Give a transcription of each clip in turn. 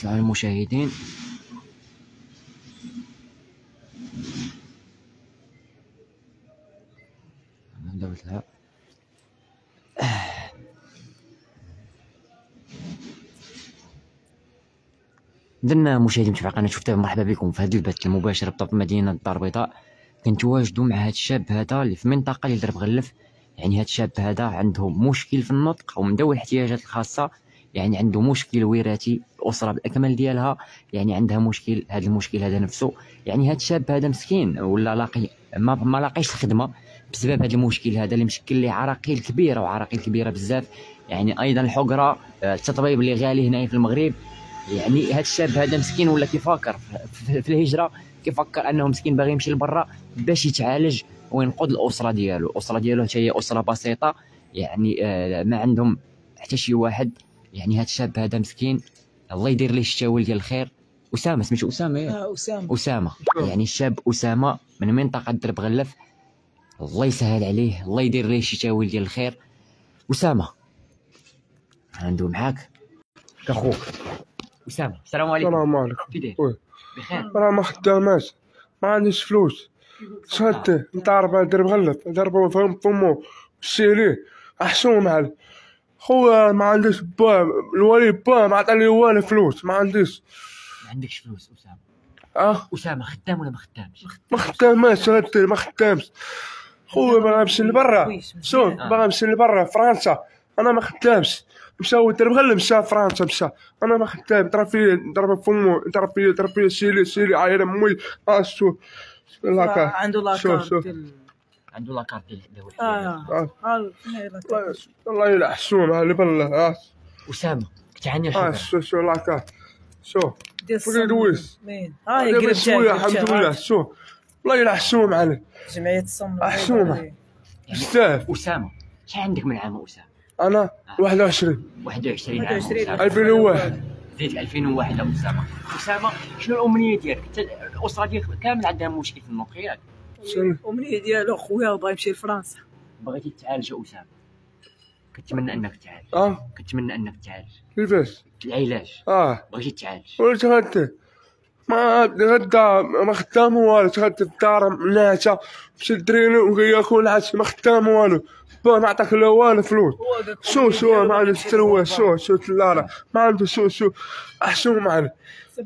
طلعوا المشاهدين. نبداو لها درنا مشاهدين في قناة شوف تابع. مرحبا بكم في هذا البث المباشر بطبع مدينة الدار البيضاء. كنتواجدوا مع هذا الشاب هذا اللي في منطقة اللي ضرب غلف. يعني هذا الشاب هذا عنده مشكل في النطق ومداوي الاحتياجات الخاصة، يعني عنده مشكل وراثي، الأسرة بالأكمل ديالها يعني عندها مشكل، هذا المشكل هذا نفسه. يعني هذا الشاب هذا مسكين ولا لاقي ما لاقيش الخدمة بسبب هذا المشكل هذا اللي مشكل ليه عراقيل كبيرة وعراقيل كبيرة بزاف. يعني أيضا الحقرة، التطبيب اللي غالي هنا في المغرب. يعني هذا الشاب هذا مسكين ولا كيفكر في الهجرة، كيفكر أنه مسكين باغي يمشي لبرا باش يتعالج وينقذ الأسرة ديالو. الأسرة ديالو حتى هي أسرة بسيطة، يعني ما عندهم حتى شي واحد. يعني هذا الشاب هذا مسكين الله يدير ليه الشاول ديال الخير. أسامة سميتو أسامة؟ أسامة. يعني الشاب أسامة من منطقة درب غلف. الله يسهل عليه، الله يدير ليه الشاول ديال الخير. أسامة عنده معاك كأخوك. أسامة السلام عليكم. السلام عليكم. كي داير؟ بخير؟ راه ما خداماش، ما عنديش فلوس، شهدتيه متعرف على درب غلف، ضربو فمو مشي ليه أحشوم عليه. خويا ما عنديش با، الوالي با ما عطاني والو فلوس، ما عنديش. ما عندكش فلوس أسامة؟ أسامة خدام ولا ما خدامش؟ ما خداماش، شهدتيه ما خدامش. خويا باغي نمشي لبرا، شوف باغي نمشي لبرا فرنسا، أنا ما خدامش. مشاو درب غلف، مشا فرنسا، مشا انا ما خدام. ضرب فيا، ضرب فمو، ضرب فيا، ضرب فيا، شيلي عايره امي. شوف لاكارت، عنده لاكارت ديال، عنده لاكارت ديال الحداوي. والله الا حشوم على بالله. أسامة كتعاني الحال. شوف لاكارت، شوف فين دويس. هاي قريب شويه الحمد لله. شوف والله الا حشوم عليه. جمعيه الصمم حشومه بزاف. أسامة شحال عندك من عام أسامة؟ أنا 21 عام. 2001 زيد 2001 أسامة. أسامة شنو الأمنية ديالك؟ الأسرة ديالك كامل عندها مشكل في النطق ياك؟ الأمنية ديالو خويا باغي يمشي لفرنسا. بغيتي تتعالج أسامة؟ كتمنى أنك تتعالج. كتمنى أنك تتعالج. كيفاش؟ العلاج. بغيتي تتعالج. ولا تغدى ما غدا ما خدام والو، تغدى في الدار مناعشة، مشي للدريني وياكل العشاء ما خدام والو. با ما عطاك لا والو فلوس. شو ما عندوش حتى هو، شو تلارا ما عندو، شو احشوم عليه.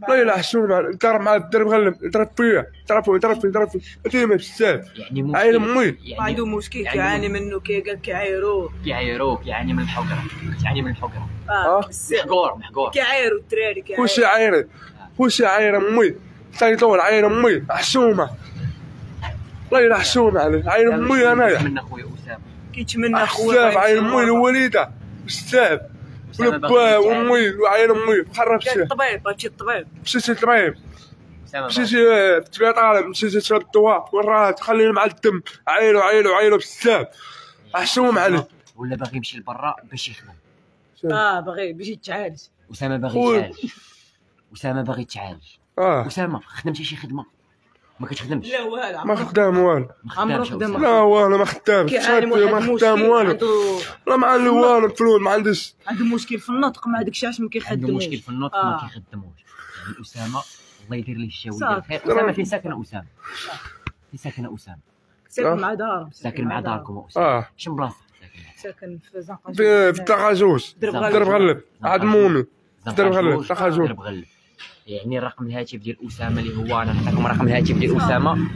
والله الا احشوم عليه. ضرب مع الدرب غلم، ضرب فيا، ضرب فيا ديما بزاف. يعني عاير امي عنده مشكل كيعاني منه، كيقال كيعايروه، كيعاني من الحقره، كيعاني من الحقره. محقور، كيعايروا الدراري، كيعايروا. واش عايره امي طيطول، عايره امي احشومه. والله الا احشوم عليه، عايره امي انايا. من خويا أسامة كيتمنى خويا عاير امي الوليده بزاف، والبا وامي وعاير امي بحال مشيت للطبيب. مشيت للطبيب، مشيت للسبيطار، مشيت شرب الدواء وراه خليني مع الدم. عايرو بزاف، احشوم عليه. ولا باغي يمشي لبرا باش يخدم. باغي باش يتعالج. أسامة باغي يتعالج. أسامة باغي يتعالج. أسامة خدمتي شي خدمه؟ ما كتخدمش؟ لا والو، ما خدام والو. لا والو ما خدامش، ما خدام والو، لا ما عندي والو فلوس، ما عنديش. عنده مشكل في النطق، ما داكشي علاش ما كيخدموش. عنده مشكل في النطق ما كيخدموش. يعني أسامة الله يدير ليه الشاول ديال الخير. أسامة فين ساكنة أسامة؟ فين ساكنة أسامة؟ ساكن مع دارهم. ساكن مع داركم أسامة. شنو بلاصة ساكن؟ في زنقاجوج. في الطاقاجوج، درب غلب، عاد مومي، درب غلب، طاقاجوج. يعني رقم الهاتف ديال أسامة اللي هو، أنا نعطيكم رقم الهاتف ديال أسامة. رقم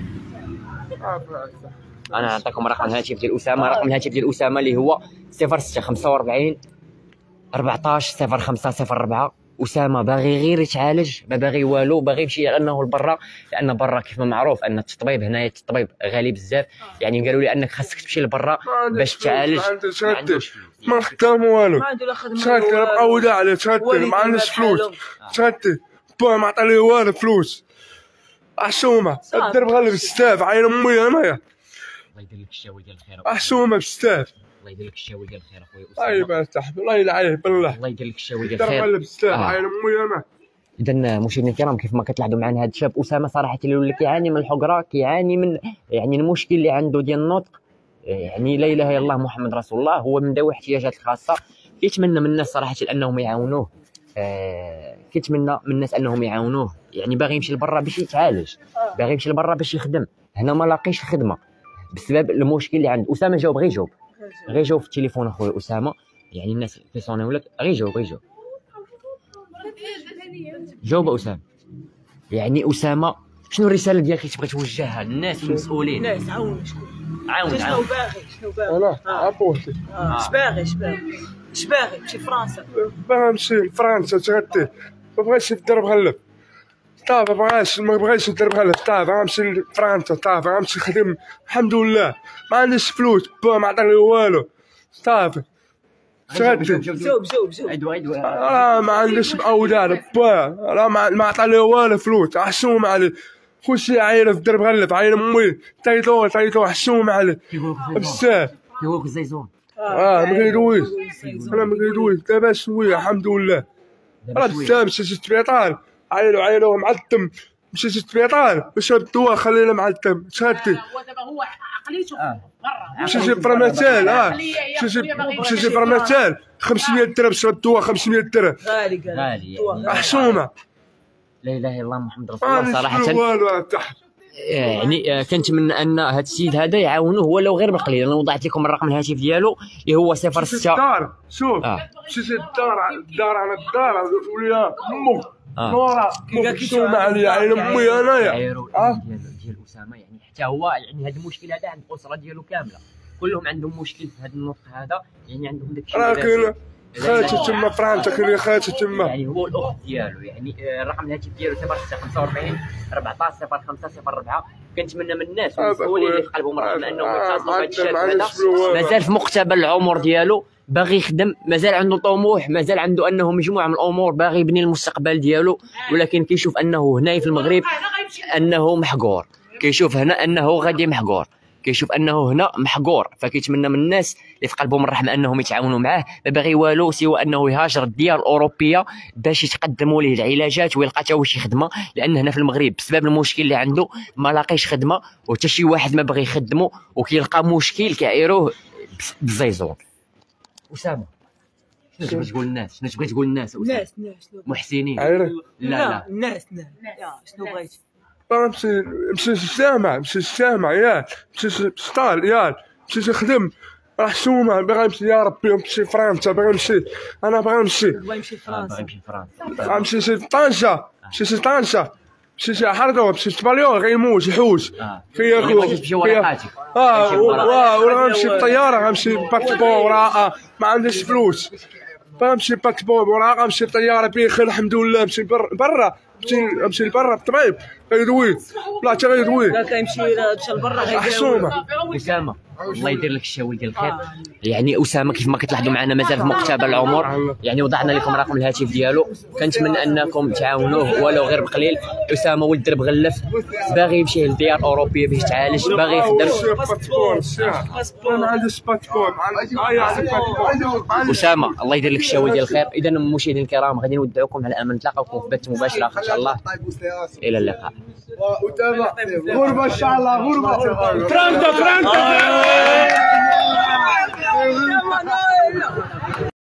الهاتف ديال أسامة اللي هو 0645 14 05 04. أسامة باغي غير يتعالج، ما باغي والو، باغي يمشي لأنه لبرا، لأن برا كيف ما معروف أن التطبيب هنايا التطبيب غالي بزاف. يعني قالوا لي أنك خاصك تمشي لبرا باش تعالج. ما عندوش فلوس، ما خدام والو، شهدتي بقى ودا عليه، شهدتي ما عندوش فلوس، شهدتي با ما عطا لي والو فلوس، احشومه الدرب غلب بزاف، عاير امي انايا. الله يدير لك الشاول ديال الخير، احشومه بزاف. الله يدير لك الشاول ديال الخير اخويا أسامة. ايوا صاحبي والله الا عليه بالله. الله يدير لك الشاول ديال الخير، الدرب غلب بزاف، عاير امي انايا. اذا مشاهدينا الكرام كيف ما كتلاحظوا معنا هذا الشاب أسامة صراحه اللي كيعاني من الحقره، كيعاني من يعني المشكل اللي عنده ديال النطق. يعني لا اله الا الله محمد رسول الله، هو من ذوي الاحتياجات الخاصه. كيتمنى من الناس صراحه انهم يعاونوه كيتمنى من الناس انهم يعاونوه، يعني باغي يمشي لبرا باش يتعالج، باغي يمشي لبرا باش يخدم، هنا ما لاقيش الخدمه بسبب المشكل اللي عنده. اسامه جاوب، غير جاوب، غير جاوب في التليفون اخويا اسامه، يعني الناس كيصونيو لك، غير جاوب، غير جاوب، جاوب اسامه. يعني اسامه شنو الرساله ديالك اللي تبغي توجهها للناس المسؤولين؟ الناس عاون، شكون عاون؟ شنو باغي، شنو باغي؟ انا عرفتي اش باغي، اش باغي، اش باغي؟ نمشي لفرنسا، باغي نمشي لفرنسا تغدي، ما بغاش يدير بغلب طاب، ما بغاش يدير بغلب طاب، غنمشي لفرنسا طاب، غنمشي نخدم الحمد لله، ما عنديش فلوس، با ما عطاني والو طاب، تغدي جاوب عيدو، راه ما عنديش اولاد، با راه ما عطاني والو فلوس، عشوم عليه كلشي عايره في درب غلب، عايره امي تايتو حشومه عليه بزاف، كيقولك الزيزون مغيدويش، انا مغيدويش دابا شويه الحمد لله، راه بزاف مشيت للسبيطار، عايروه معدم، مشيت للسبيطار وشرب الدواء خلينا معدم، شادتي هو دابا هو عقليته برا، مشيت للبرماتال، مشيت للبرماتال 500 درهم، شرب الدواء 500 درهم، غالي حشومه. لا اله الا الله محمد رسول الله. صراحه يعني كنتمنى ان هذا السيد هذا يعاونوه ولو غير بالقليل. انا وضعت لكم الرقم الهاتف ديالو اللي هو 06. مشيت للدار، شوف مشيت للدار، الدار على الدار وليا امك نورا مكتومه عليا، عين امي انايا ديال اسامه، يعني حتى هو يعني هذا المشكل هذا عند الاسره ديالو كامله، كلهم عندهم مشكل في هذا النطق هذا، يعني عندهم داك الشيء. خالتي تما فرانتا، كاين خالتي تما، يعني هو الاخت ديالو، يعني الرقم الهاتف ديالو 45 14 05 04. كنتمنى من الناس المسؤولين اللي في قلبهم رحمه انهم يخاصموا هذا الشاب هذا، مازال في مقتبل العمر ديالو، باغي يخدم، مازال عنده طموح، مازال عنده انه مجموعه من الامور باغي يبني المستقبل ديالو، ولكن كيشوف انه هنا في المغرب انه محقور، كيشوف هنا انه غادي محقور، كيشوف انه هنا محقور، فكيتمنى من الناس اللي في قلبهم الرحمه انهم يتعاونوا معاه، ما باغي والو سوى انه يهاجر الديار الاوروبيه باش يتقدموا ليه العلاجات ويلقى تا هو شي خدمه، لان هنا في المغرب بسبب المشكل اللي عنده ما لاقيش خدمه، وحتى شي واحد ما باغي يخدمه، وكيلقى مشكل كيعيروه بالزيزون. اسامه شنو تبغي تقول للناس؟ شنو تبغي تقول للناس؟ الناس محسنين؟ لا الناس شنو بغيتي؟ مشيت للجامع، ياك مشيت للسبيطار، ياك مشيت نخدم، راه حشومه، باغي نمشي يا ربي نمشي لفرنسا، باغي نمشي، انا باغي نمشي، باغي نمشي لطنجه، مشيت لطنجه، مشيت لحردوه، مشيت لباليور، غيموت يحوس كياكل، ولا غنمشي بالطياره، غنمشي بباسبور وراء، ما عنديش فلوس، باغي نمشي بباسبور وراء، غنمشي بالطياره بخير الحمد لله، نمشي برا، غنمشي لبرا بالطبيب غيدوي، بلا حتى غيدوي، لا كيمشي مشى لبرا غيدوي. حشومه اسامه، الله يدير لك الشاوي ديال الخير. يعني اسامه كيف ما كتلاحظوا معنا مازال في مقتبل العمر، يعني وضعنا لكم رقم الهاتف ديالو، كنتمنى انكم تعاونوه ولو غير بقليل. اسامه ولد درب غلف، باغي يمشي للديار الاوروبيه باش يتعالج، باغي يخدم، ما عندوش باسبور، اسامه الله يدير لك الشاوي ديال الخير. اذا مشاهدينا الكرام غادي نودعكم على امل نتلاقاوكم في بث مباشر ان شاء الله، الى اللقاء. غربه ان شاء الله، غربه فرانكا